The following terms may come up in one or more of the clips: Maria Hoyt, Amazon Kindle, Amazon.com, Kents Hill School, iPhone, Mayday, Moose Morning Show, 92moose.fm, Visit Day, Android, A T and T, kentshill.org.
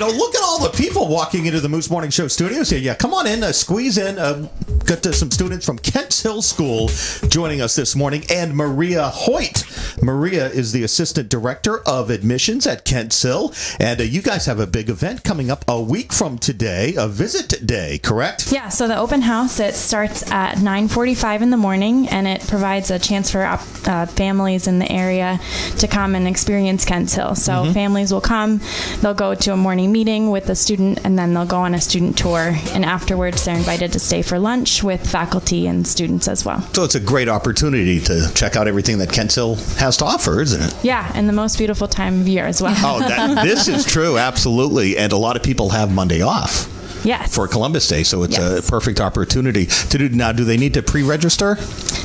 Now look at all the people walking into the Moose Morning Show studios here. Yeah, come on in, squeeze in. Got some students from Kents Hill School joining us this morning, and Maria Hoyt. Maria is the Assistant Director of Admissions at Kents Hill, and you guys have a big event coming up a week from today, a visit day, correct? Yeah, so the open house, it starts at 9:45 in the morning, and it provides a chance for families in the area to come and experience Kents Hill. So families will come, they'll go to a morning meeting with a student, and then they'll go on a student tour, and afterwards they're invited to stay for lunch with faculty and students as well. So it's a great opportunity to check out everything that Kents Hill has to offer, isn't it? Yeah, and the most beautiful time of year as well. Oh, this is true, absolutely. And a lot of people have Monday off. Yes. For Columbus Day, so it's a perfect opportunity to do. Now, do they need to pre-register?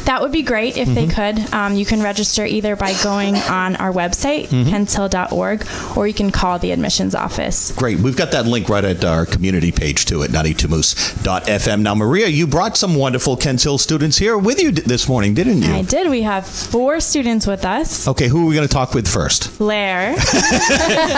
That would be great if they could. You can register either by going on our website, kentshill.org, or you can call the admissions office. Great. We've got that link right at our community page, too, at 92moose.fm. Now, Maria, you brought some wonderful Kents Hill students here with you this morning, didn't you? I did. We have 4 students with us. Okay, who are we going to talk with first? Claire.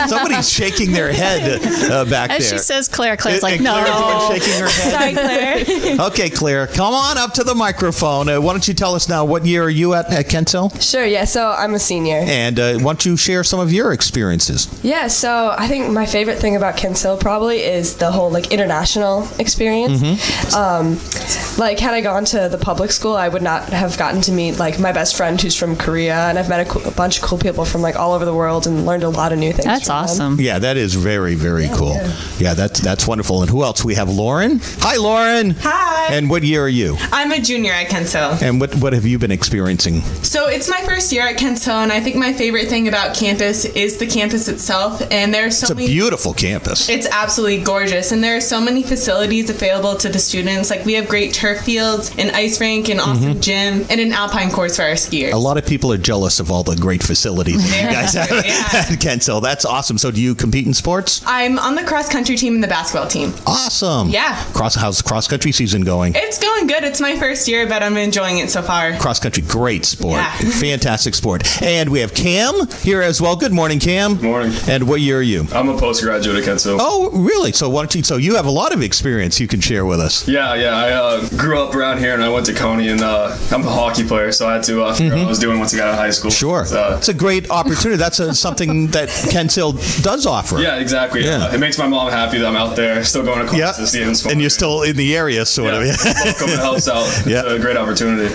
Somebody's shaking their head back there. As she says Claire, Claire's like, no. Shaking her head. Sorry, Claire. Okay, Claire, come on up to the microphone. Why don't you tell us now, what year are you at Kents Hill? Sure, yeah, so I'm a senior. And why don't you share some of your experiences? Yeah, so I think my favorite thing about Kents Hill probably is the whole, like, international experience. Like, had I gone to the public school, I would not have gotten to meet, like, my best friend who's from Korea, and I've met a bunch of cool people from, like, all over the world and learned a lot of new things. That's awesome. Them. Yeah, that is very, very cool. Yeah, that's wonderful. And who else? We have Lauren. Hi, Lauren. Hi. And what year are you? I'm a junior at Kents Hill. And what have you been experiencing? So it's my first year at Kents Hill, and I think my favorite thing about campus is the campus itself. And there's so many. It's a beautiful campus. It's absolutely gorgeous, and there are so many facilities available to the students. Like, we have great turf fields, an ice rink, an awesome gym, and an alpine course for our skiers. A lot of people are jealous of all the great facilities that you guys have at Kents Hill. That's awesome. So do you compete in sports? I'm on the cross country team and the basketball team. Awesome. Yeah. How's cross country season going? It's going good. It's my first year, but I'm enjoying it so far. Cross country, great sport. Yeah. Fantastic sport. And we have Cam here as well. Good morning, Cam. Good morning. And what year are you? I'm a postgraduate at Kents Hill. Oh, really? So why don't you? So you have a lot of experience you can share with us. Yeah. I grew up around here, and I went to Coney, and I'm a hockey player, so I had to figure out what I was doing once I got out of high school. Sure. So it's a great opportunity. That's something that Kents Hill does offer. Yeah, exactly. Yeah. It makes my mom happy that I'm out there still going to class this season. And you're still in the area, sort of. Welcome to help out. It's a great opportunity.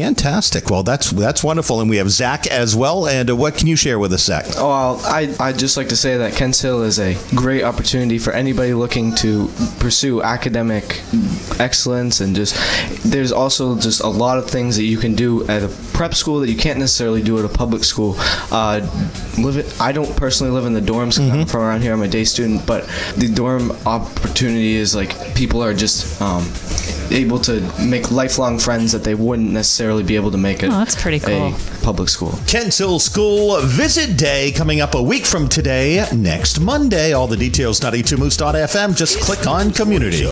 Fantastic. Well, that's wonderful. And we have Zach as well. And what can you share with us, Zach? Oh, I'd just like to say that Kents Hill is a great opportunity for anybody looking to pursue academic excellence. And just there's also just a lot of things that you can do at a prep school that you can't necessarily do at a public school. I don't personally live in the dorms because I'm from around here. I'm a day student, but the dorm opportunity is like people are just able to make lifelong friends that they wouldn't necessarily be able to make at that's pretty cool. A public school. Kents Hill School Visit Day coming up a week from today, next Monday. All the details, 92moose.fm. Just click on Community.